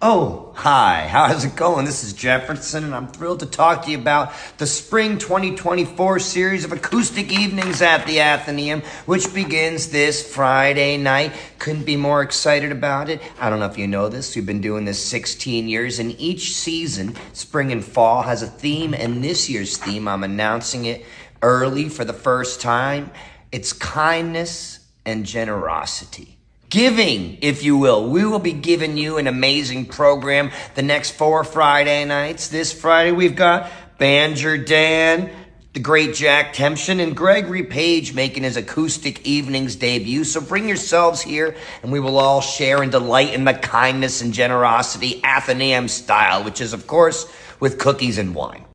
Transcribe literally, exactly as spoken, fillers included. Oh, hi, how's it going? This is Jefferson, and I'm thrilled to talk to you about the Spring twenty twenty-four series of Acoustic Evenings at the Athenaeum, which begins this Friday night. Couldn't be more excited about it. I don't know if you know this. We've been doing this sixteen years, and each season, spring and fall, has a theme, and this year's theme, I'm announcing it early for the first time, it's kindness and generosity. Giving, if you will. We will be giving you an amazing program the next four Friday nights. This Friday, we've got BanjerDan, the great Jack Tempchin, and Gregory Page making his Acoustic Evenings debut. So bring yourselves here, and we will all share and delight in the kindness and generosity Athenaeum style, which is, of course, with cookies and wine.